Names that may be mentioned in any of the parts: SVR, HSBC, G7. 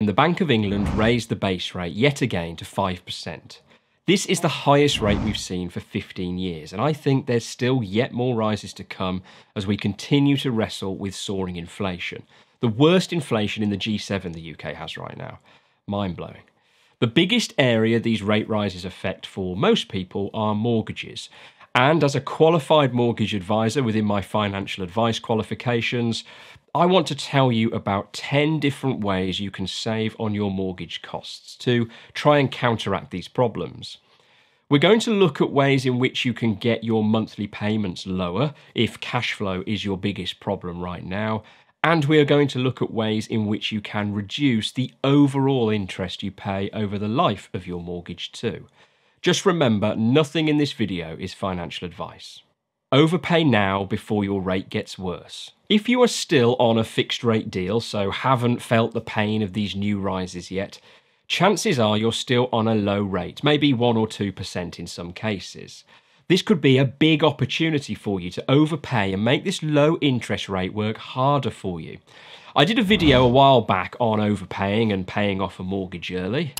The Bank of England raised the base rate yet again to 5%. This is the highest rate we've seen for 15 years, and I think there's still yet more rises to come as we continue to wrestle with soaring inflation. The worst inflation in the G7 the UK has right now. Mind-blowing. The biggest area these rate rises affect for most people are mortgages. And as a qualified mortgage advisor within my financial advice qualifications, I want to tell you about 10 different ways you can save on your mortgage costs to try and counteract these problems. We're going to look at ways in which you can get your monthly payments lower if cash flow is your biggest problem right now, and we are going to look at ways in which you can reduce the overall interest you pay over the life of your mortgage too. Just remember, nothing in this video is financial advice. Overpay now before your rate gets worse. If you are still on a fixed rate deal, so haven't felt the pain of these new rises yet, chances are you're still on a low rate, maybe 1 or 2% in some cases. This could be a big opportunity for you to overpay and make this low interest rate work harder for you. I did a video a while back on overpaying and paying off a mortgage early.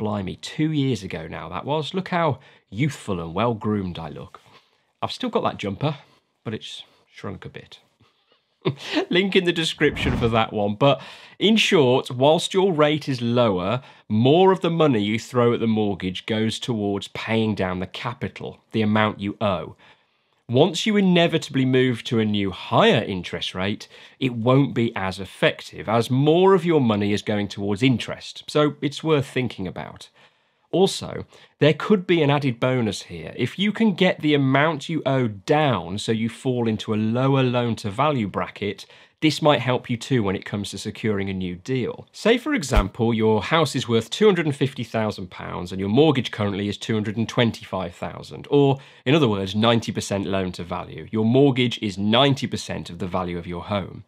Blimey, 2 years ago now that was. Look how youthful and well-groomed I look. I've still got that jumper, but it's shrunk a bit. Link in the description for that one. But in short, whilst your rate is lower, more of the money you throw at the mortgage goes towards paying down the capital, the amount you owe. Once you inevitably move to a new higher interest rate, it won't be as effective, as more of your money is going towards interest, so it's worth thinking about. Also, there could be an added bonus here. If you can get the amount you owe down so you fall into a lower loan-to-value bracket, this might help you too when it comes to securing a new deal. Say, for example, your house is worth £250,000 and your mortgage currently is £225,000, or in other words, 90% loan to value. Your mortgage is 90% of the value of your home.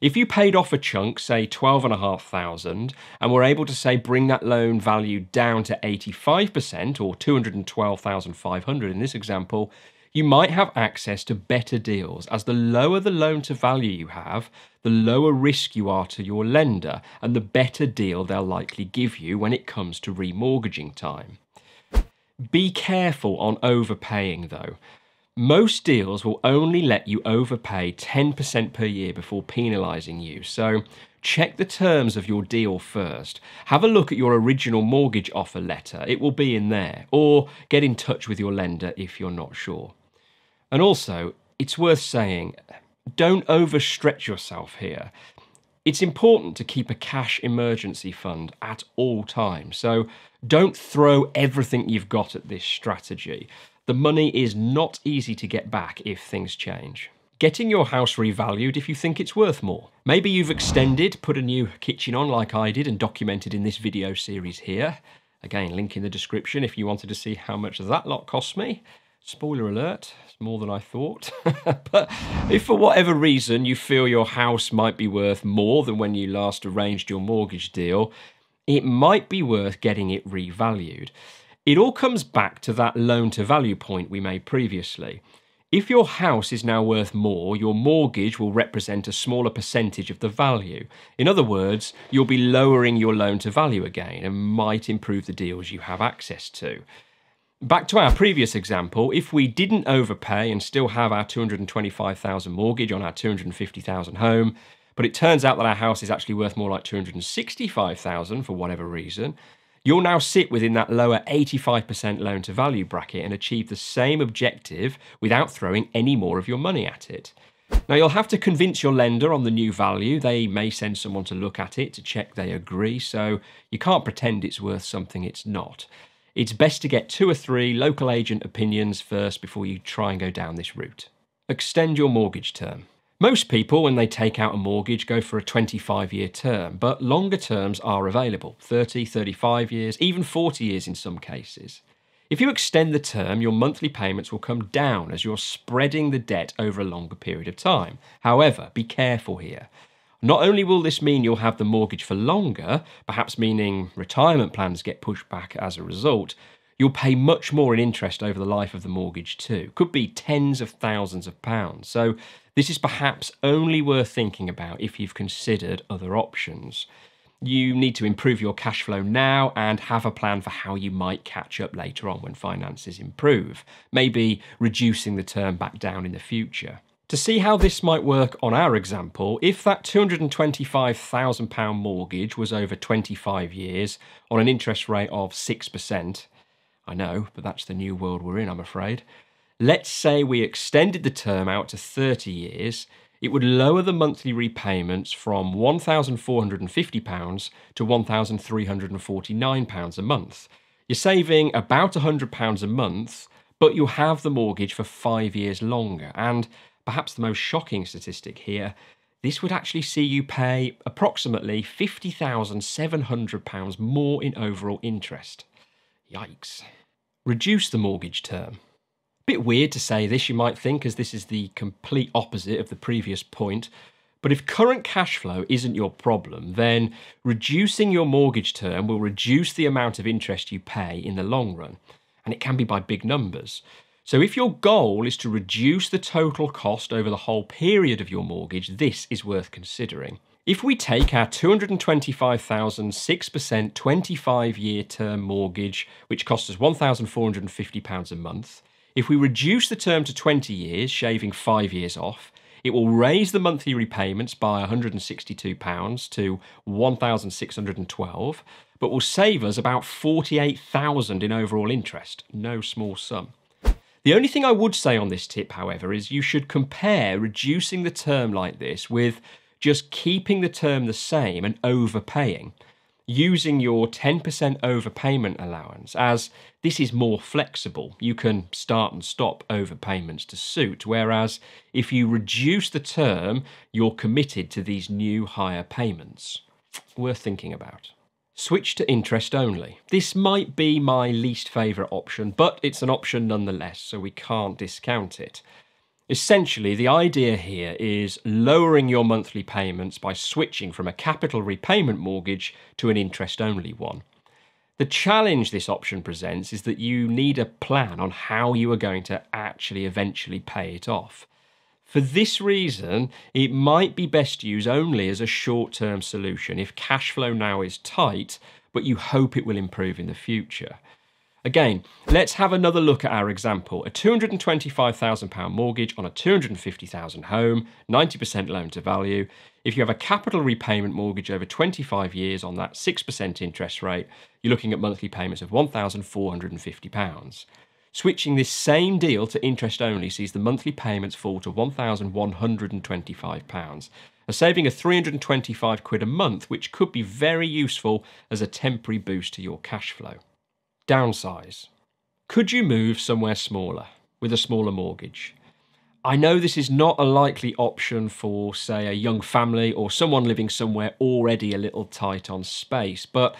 If you paid off a chunk, say £12,500, and were able to, say, bring that loan value down to 85%, or £212,500 in this example, you might have access to better deals, as the lower the loan to value you have, the lower risk you are to your lender, and the better deal they'll likely give you when it comes to remortgaging time. Be careful on overpaying though. Most deals will only let you overpay 10% per year before penalising you, so check the terms of your deal first. Have a look at your original mortgage offer letter, it will be in there, or get in touch with your lender if you're not sure. And also, it's worth saying, don't overstretch yourself here. It's important to keep a cash emergency fund at all times, so don't throw everything you've got at this strategy. The money is not easy to get back if things change. Getting your house revalued if you think it's worth more. Maybe you've extended, put a new kitchen on like I did and documented in this video series here. Again, link in the description if you wanted to see how much that lot cost me. Spoiler alert, it's more than I thought. But if for whatever reason you feel your house might be worth more than when you last arranged your mortgage deal, it might be worth getting it revalued. It all comes back to that loan to value point we made previously. If your house is now worth more, your mortgage will represent a smaller percentage of the value. In other words, you'll be lowering your loan to value again and might improve the deals you have access to. Back to our previous example, if we didn't overpay and still have our £225,000 mortgage on our £250,000 home, but it turns out that our house is actually worth more like £265,000 for whatever reason, you'll now sit within that lower 85% loan to value bracket and achieve the same objective without throwing any more of your money at it. Now you'll have to convince your lender on the new value. They may send someone to look at it to check they agree, so you can't pretend it's worth something it's not. It's best to get 2 or 3 local agent opinions first before you try and go down this route. Extend your mortgage term. Most people, when they take out a mortgage, go for a 25-year term, but longer terms are available, 30, 35 years, even 40 years in some cases. If you extend the term, your monthly payments will come down as you're spreading the debt over a longer period of time. However, be careful here. Not only will this mean you'll have the mortgage for longer, perhaps meaning retirement plans get pushed back as a result, you'll pay much more in interest over the life of the mortgage too. Could be tens of thousands of pounds. So this is perhaps only worth thinking about if you've considered other options. you need to improve your cash flow now and have a plan for how you might catch up later on when finances improve, maybe reducing the term back down in the future. To see how this might work on our example, if that £225,000 mortgage was over 25 years on an interest rate of 6%, I know, but that's the new world we're in, I'm afraid. Let's say we extended the term out to 30 years, it would lower the monthly repayments from £1,450 to £1,349 a month. You're saving about £100 a month, but you'll have the mortgage for 5 years longer. And perhaps the most shocking statistic here, this would actually see you pay approximately £50,700 more in overall interest. Yikes. Reduce the mortgage term. Bit weird to say this, you might think, as this is the complete opposite of the previous point, but if current cash flow isn't your problem, then reducing your mortgage term will reduce the amount of interest you pay in the long run, and it can be by big numbers. So if your goal is to reduce the total cost over the whole period of your mortgage, this is worth considering. If we take our £225,000 6% 25-year term mortgage, which costs us £1,450 a month, if we reduce the term to 20 years, shaving 5 years off, it will raise the monthly repayments by £162 to £1,612, but will save us about £48,000 in overall interest. No small sum. The only thing I would say on this tip, however, is you should compare reducing the term like this with just keeping the term the same and overpaying, using your 10% overpayment allowance, as this is more flexible. You can start and stop overpayments to suit, whereas if you reduce the term, you're committed to these new higher payments. Worth thinking about. Switch to interest only. This might be my least favourite option, but it's an option nonetheless, so we can't discount it. Essentially, the idea here is lowering your monthly payments by switching from a capital repayment mortgage to an interest-only one. The challenge this option presents is that you need a plan on how you are going to actually eventually pay it off. For this reason, it might be best used only as a short-term solution if cash flow now is tight, but you hope it will improve in the future. Again, let's have another look at our example. A £225,000 mortgage on a £250,000 home, 90% loan to value. If you have a capital repayment mortgage over 25 years on that 6% interest rate, you're looking at monthly payments of £1,450. Switching this same deal to interest only sees the monthly payments fall to £1,125, a saving of £325 a month, which could be very useful as a temporary boost to your cash flow. Downsize. Could you move somewhere smaller with a smaller mortgage? I know this is not a likely option for, say, a young family or someone living somewhere already a little tight on space, but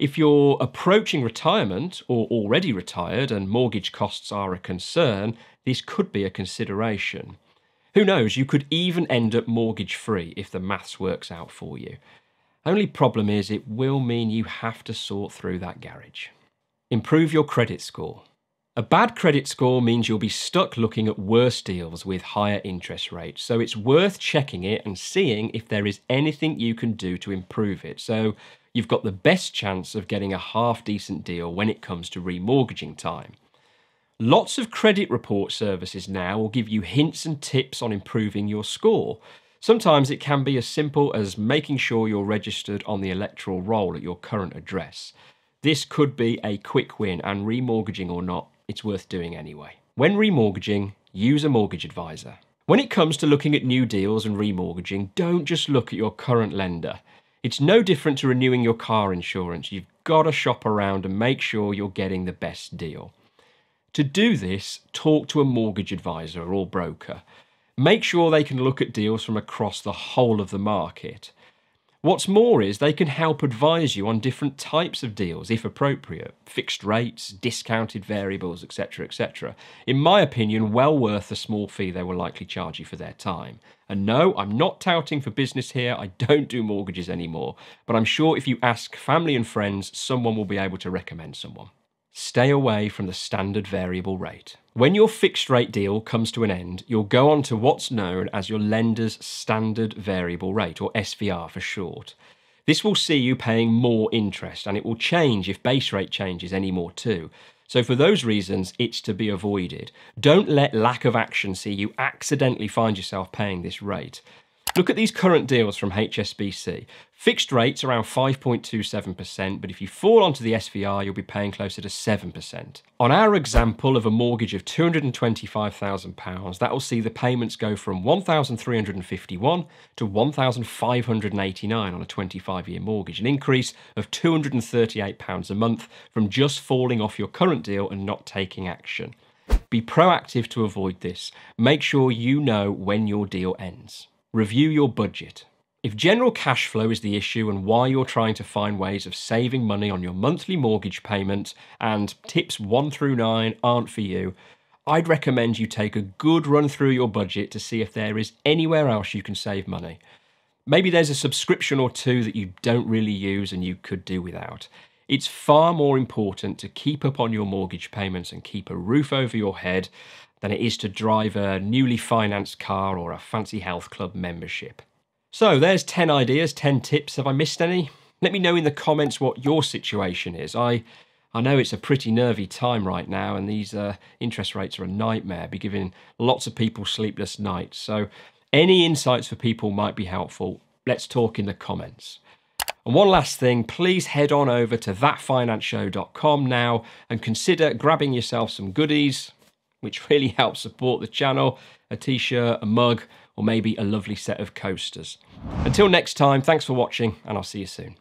if you're approaching retirement or already retired and mortgage costs are a concern, this could be a consideration. Who knows, you could even end up mortgage-free if the maths works out for you. Only problem is it will mean you have to sort through that garage. Improve your credit score. A bad credit score means you'll be stuck looking at worse deals with higher interest rates, so it's worth checking it and seeing if there is anything you can do to improve it, so you've got the best chance of getting a half-decent deal when it comes to remortgaging time. Lots of credit report services now will give you hints and tips on improving your score. Sometimes it can be as simple as making sure you're registered on the electoral roll at your current address. This could be a quick win, and remortgaging or not, it's worth doing anyway. When remortgaging, use a mortgage advisor. When it comes to looking at new deals and remortgaging, don't just look at your current lender. It's no different to renewing your car insurance. You've got to shop around and make sure you're getting the best deal. To do this, talk to a mortgage advisor or broker. Make sure they can look at deals from across the whole of the market. What's more is they can help advise you on different types of deals, if appropriate. Fixed rates, discounted variables, etc, etc. In my opinion, well worth the small fee they will likely charge you for their time. And no, I'm not touting for business here, I don't do mortgages anymore. But I'm sure if you ask family and friends, someone will be able to recommend someone. Stay away from the standard variable rate. When your fixed rate deal comes to an end, you'll go on to what's known as your lender's standard variable rate, or SVR for short. This will see you paying more interest, and it will change if base rate changes any more too. So for those reasons, it's to be avoided. Don't let lack of action see you accidentally find yourself paying this rate. Look at these current deals from HSBC. Fixed rates around 5.27%, but if you fall onto the SVR, you'll be paying closer to 7%. On our example of a mortgage of £225,000, that will see the payments go from £1,351 to £1,589 on a 25-year mortgage, an increase of £238 a month from just falling off your current deal and not taking action. Be proactive to avoid this. Make sure you know when your deal ends. Review your budget. If general cash flow is the issue and why you're trying to find ways of saving money on your monthly mortgage payment, and tips 1 through 9 aren't for you, I'd recommend you take a good run through your budget to see if there is anywhere else you can save money. Maybe there's a subscription or two that you don't really use and you could do without. It's far more important to keep up on your mortgage payments and keep a roof over your head than it is to drive a newly financed car or a fancy health club membership. So there's 10 ideas, 10 tips. Have I missed any? Let me know in the comments what your situation is. I know it's a pretty nervy time right now, and these interest rates are a nightmare, be giving lots of people sleepless nights. So any insights for people might be helpful. Let's talk in the comments. And one last thing, please head on over to thatfinanceshow.com now and consider grabbing yourself some goodies, which really helps support the channel, a t-shirt, a mug, or maybe a lovely set of coasters. Until next time, thanks for watching, and I'll see you soon.